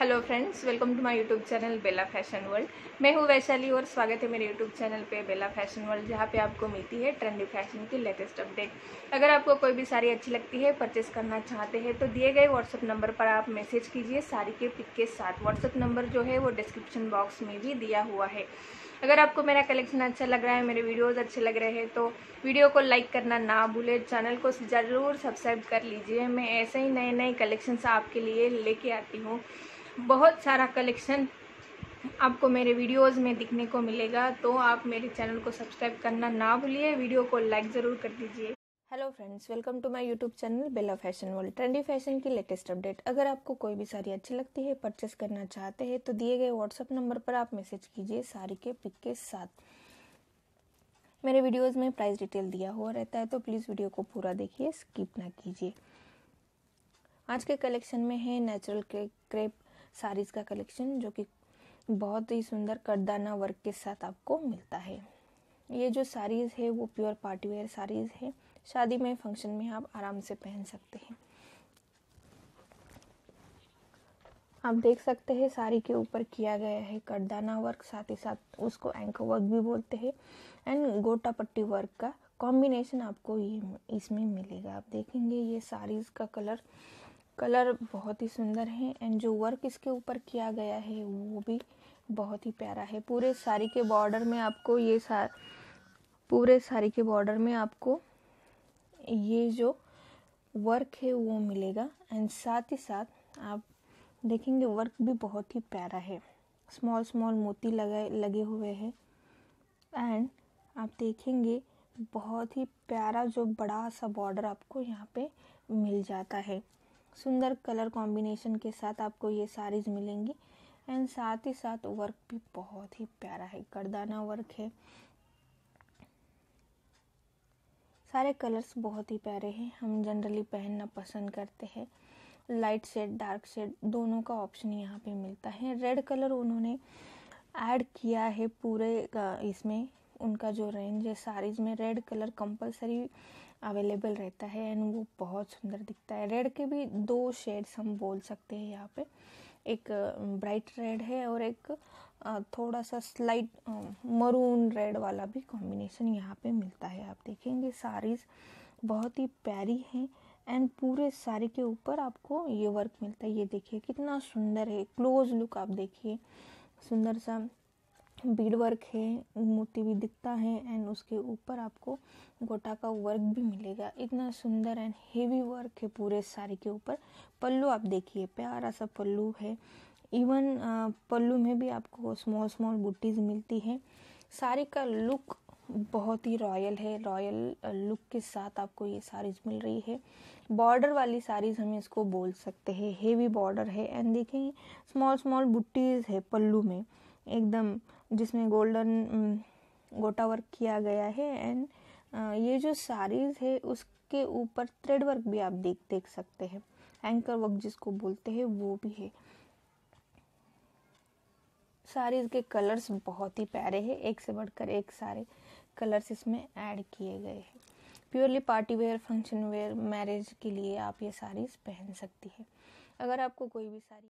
Hello friends, welcome to my YouTube channel Bela fashion world. मैं हूँ वैशाली और स्वागत है मेरे यूट्यूब चैनल पे बेला फैशन वर्ल्ड, जहाँ पे आपको मिलती है ट्रेंडी फैशन की लेटेस्ट अपडेट। अगर आपको कोई भी साड़ी अच्छी लगती है, परचेस करना चाहते हैं तो दिए गए व्हाट्सअप नंबर पर आप मैसेज कीजिए साड़ी के पिक के साथ। व्हाट्सअप नंबर जो है वो डिस्क्रिप्शन बॉक्स में भी दिया हुआ है। अगर आपको मेरा कलेक्शन अच्छा लग रहा है, मेरे वीडियोज़ अच्छे लग रहे हैं तो वीडियो को लाइक करना ना भूलें, चैनल को ज़रूर सब्सक्राइब कर लीजिए। मैं ऐसे ही नए नए कलेक्शंस आपके लिए लेके आती हूँ। बहुत सारा कलेक्शन आपको मेरे वीडियोस में दिखने को मिलेगा, तो आप मेरे चैनल को सब्सक्राइब करना ना भूलिए, वीडियो को लाइक ज़रूर कर दीजिए। Hello friends, welcome to my YouTube channel Bela fashion world, trendy fashion की लेटेस्ट अपडेट। अगर आपको कोई भी साड़ी अच्छी लगती है, परचेस करना चाहते हैं तो दिए गए व्हाट्सअप नंबर पर आप मैसेज कीजिए साड़ी के पिक के साथ। मेरे वीडियोस में प्राइस डिटेल दिया हुआ रहता है, तो प्लीज़ वीडियो को पूरा देखिए, स्किप ना कीजिए। आज के कलेक्शन में है नेचुरल क्रेप साड़ीज़ का कलेक्शन, जो कि बहुत ही सुंदर कड़दाना वर्क के साथ आपको मिलता है। ये जो साड़ीज़ है वो प्योर पार्टीवेयर साड़ीज़ है, शादी में फंक्शन में आप आराम से पहन सकते हैं। आप देख सकते हैं साड़ी के ऊपर किया गया है कड़दाना वर्क, साथ ही साथ उसको एंकर वर्क भी बोलते हैं, एंड गोटापट्टी वर्क का कॉम्बिनेशन आपको ये इसमें मिलेगा। आप देखेंगे ये साड़ीज़ का कलर बहुत ही सुंदर है, एंड जो वर्क इसके ऊपर किया गया है वो भी बहुत ही प्यारा है। पूरे साड़ी के बॉर्डर में आपको ये जो वर्क है वो मिलेगा, एंड साथ ही साथ आप देखेंगे वर्क भी बहुत ही प्यारा है। स्मॉल स्मॉल मोती लगे हुए हैं, एंड आप देखेंगे बहुत ही प्यारा जो बड़ा सा बॉर्डर आपको यहाँ पे मिल जाता है। सुंदर कलर कॉम्बिनेशन के साथ आपको ये साड़ीज मिलेंगी, एंड साथ ही साथ वर्क भी बहुत ही प्यारा है, करदाना वर्क है। सारे कलर्स बहुत ही प्यारे हैं, हम जनरली पहनना पसंद करते हैं। लाइट शेड, डार्क शेड दोनों का ऑप्शन यहाँ पे मिलता है। रेड कलर उन्होंने ऐड किया है पूरे इसमें, उनका जो रेंज है साड़ीज़ में रेड कलर कंपलसरी अवेलेबल रहता है, एंड वो बहुत सुंदर दिखता है। रेड के भी दो शेड्स हम बोल सकते हैं यहाँ पे, एक ब्राइट रेड है और एक थोड़ा सा स्लाइट मरून रेड वाला भी कॉम्बिनेशन यहाँ पे मिलता है। आप देखेंगे साड़ीज़ बहुत ही प्यारी हैं, एंड पूरे साड़ी के ऊपर आपको ये वर्क मिलता है। ये देखिए कितना सुंदर है, क्लोज लुक आप देखिए, सुंदर सा बीड वर्क है, मोती भी दिखता है, एंड उसके ऊपर आपको गोटा का वर्क भी मिलेगा। इतना सुंदर एंड हेवी वर्क है पूरे साड़ी के ऊपर। पल्लू आप देखिए, प्यारा सा पल्लू है। इवन पल्लू में भी आपको स्मॉल स्मॉल बूटीज मिलती है। साड़ी का लुक बहुत ही रॉयल है, रॉयल लुक के साथ आपको ये साड़ीज मिल रही है। बॉर्डर वाली साड़ीज हम इसको बोल सकते हैं, हेवी बॉर्डर है, एंड देखेंगे स्मॉल स्मॉल बूटीज है पल्लू में एकदम, जिसमें गोल्डन गोटा वर्क किया गया है। एंड ये जो साड़ीज है उसके ऊपर थ्रेड वर्क भी आप देख सकते हैं, एंकर वर्क जिसको बोलते हैं वो भी है। साड़ीज के कलर्स बहुत ही प्यारे हैं, एक से बढ़कर एक सारे कलर्स इसमें ऐड किए गए हैं। Purely party wear, function wear, marriage के लिए आप ये साड़ीज पहन सकती है। अगर आपको कोई भी साड़ी